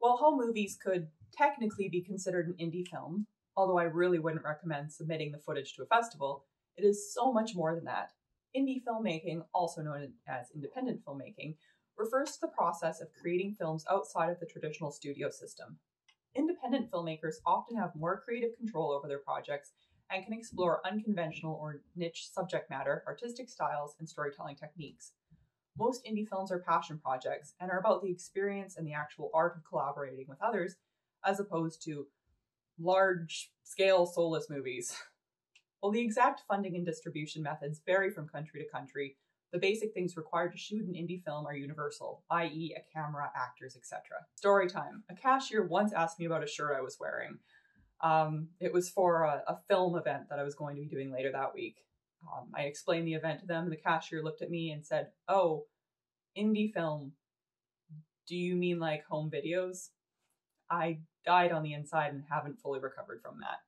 Well, Home Movies could technically be considered an indie film, although I really wouldn't recommend submitting the footage to a festival. It is so much more than that. Indie filmmaking, also known as independent filmmaking, refers to the process of creating films outside of the traditional studio system. Independent filmmakers often have more creative control over their projects and can explore unconventional or niche subject matter, artistic styles, and storytelling techniques. Most indie films are passion projects and are about the experience and the actual art of collaborating with others, as opposed to large-scale soulless movies. While the exact funding and distribution methods vary from country to country, the basic things required to shoot an indie film are universal, i.e. a camera, actors, etc. Story time. A cashier once asked me about a shirt I was wearing. It was for a film event that I was going to be doing later that week. I explained the event to them. The cashier looked at me and said, "Oh, indie film. Do you mean like home videos?" I died on the inside and haven't fully recovered from that.